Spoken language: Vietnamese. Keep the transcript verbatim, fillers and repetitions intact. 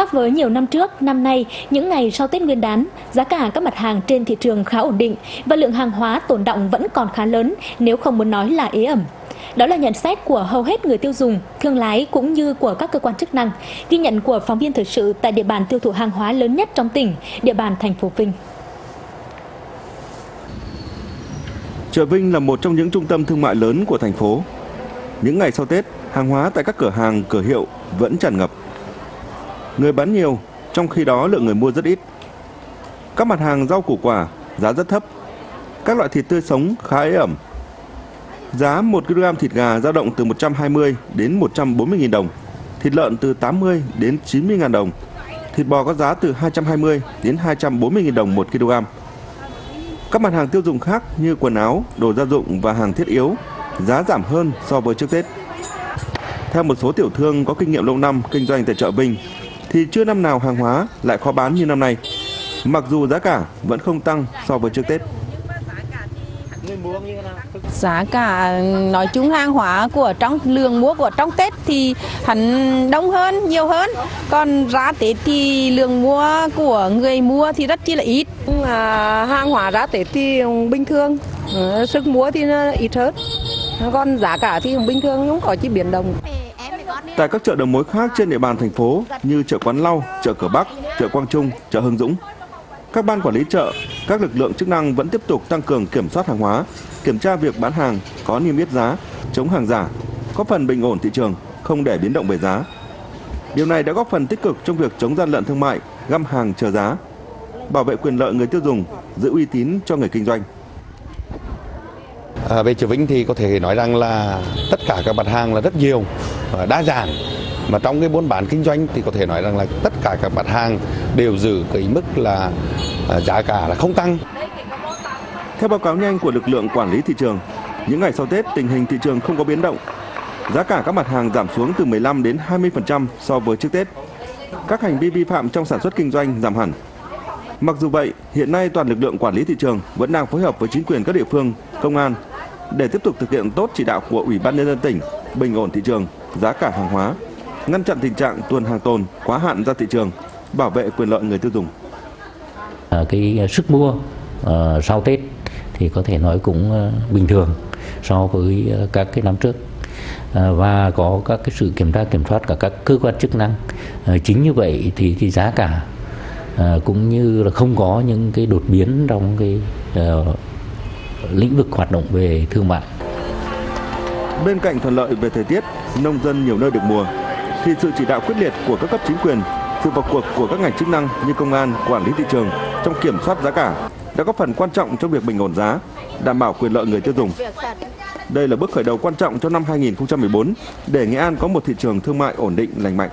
Khác với nhiều năm trước, năm nay, những ngày sau Tết Nguyên đán, giá cả các mặt hàng trên thị trường khá ổn định và lượng hàng hóa tồn đọng vẫn còn khá lớn, nếu không muốn nói là ế ẩm. Đó là nhận xét của hầu hết người tiêu dùng, thương lái cũng như của các cơ quan chức năng, ghi nhận của phóng viên thời sự tại địa bàn tiêu thụ hàng hóa lớn nhất trong tỉnh, địa bàn thành phố Vinh. Chợ Vinh là một trong những trung tâm thương mại lớn của thành phố. Những ngày sau Tết, hàng hóa tại các cửa hàng, cửa hiệu vẫn tràn ngập. Người bán nhiều, trong khi đó lượng người mua rất ít. Các mặt hàng rau củ quả giá rất thấp. Các loại thịt tươi sống khá ế ẩm. Giá một ki lô gam thịt gà dao động từ một trăm hai mươi đến một trăm bốn mươi nghìn đồng, thịt lợn từ tám mươi đến chín mươi nghìn đồng, thịt bò có giá từ hai trăm hai mươi đến hai trăm bốn mươi nghìn đồng một ki lô gam. Các mặt hàng tiêu dùng khác như quần áo, đồ gia dụng và hàng thiết yếu giá giảm hơn so với trước Tết. Theo một số tiểu thương có kinh nghiệm lâu năm kinh doanh tại chợ Vinh, thì chưa năm nào hàng hóa lại khó bán như năm nay, mặc dù giá cả vẫn không tăng so với trước Tết. Giá cả nói chung hàng hóa của trong lượng mua của trong Tết thì hẳn đông hơn, nhiều hơn. Còn ra Tết thì lượng mua của người mua thì rất chi là ít. À, hàng hóa ra Tết thì bình thường, sức mua thì nó ít hơn. Còn giá cả thì bình thường, không có chi biến động. Tại các chợ đầu mối khác trên địa bàn thành phố như chợ Quán Lau, chợ Cửa Bắc, chợ Quang Trung, chợ Hưng Dũng, các ban quản lý chợ, các lực lượng chức năng vẫn tiếp tục tăng cường kiểm soát hàng hóa, kiểm tra việc bán hàng, có niêm yết giá, chống hàng giả, góp phần bình ổn thị trường, không để biến động về giá. Điều này đã góp phần tích cực trong việc chống gian lận thương mại, găm hàng chờ giá, bảo vệ quyền lợi người tiêu dùng, giữ uy tín cho người kinh doanh. À, về chợ Vinh thì có thể nói rằng là tất cả các mặt hàng là rất nhiều, đa dạng. Mà trong cái buôn bán kinh doanh thì có thể nói rằng là tất cả các mặt hàng đều giữ cái mức là giá cả là không tăng. Theo báo cáo nhanh của lực lượng quản lý thị trường, những ngày sau Tết tình hình thị trường không có biến động. Giá cả các mặt hàng giảm xuống từ mười lăm đến hai mươi phần trăm so với trước Tết. Các hành vi vi phạm trong sản xuất kinh doanh giảm hẳn. Mặc dù vậy, hiện nay toàn lực lượng quản lý thị trường vẫn đang phối hợp với chính quyền các địa phương, công an để tiếp tục thực hiện tốt chỉ đạo của Ủy ban Nhân dân tỉnh, bình ổn thị trường, giá cả hàng hóa, ngăn chặn tình trạng tuồn hàng tồn, quá hạn ra thị trường, bảo vệ quyền lợi người tiêu dùng. À, cái sức mua à, sau Tết thì có thể nói cũng à, bình thường so với à, các cái năm trước à, và có các cái sự kiểm tra kiểm soát cả các cơ quan chức năng. À, chính như vậy thì cái giá cả à, cũng như là không có những cái đột biến trong cái à, lĩnh vực hoạt động về thương mại. Bên cạnh thuận lợi về thời tiết, nông dân nhiều nơi được mùa, thì sự chỉ đạo quyết liệt của các cấp chính quyền, sự vào cuộc của các ngành chức năng như công an, quản lý thị trường trong kiểm soát giá cả đã góp phần quan trọng trong việc bình ổn giá, đảm bảo quyền lợi người tiêu dùng. Đây là bước khởi đầu quan trọng cho năm hai nghìn không trăm mười bốn để Nghệ An có một thị trường thương mại ổn định, lành mạnh.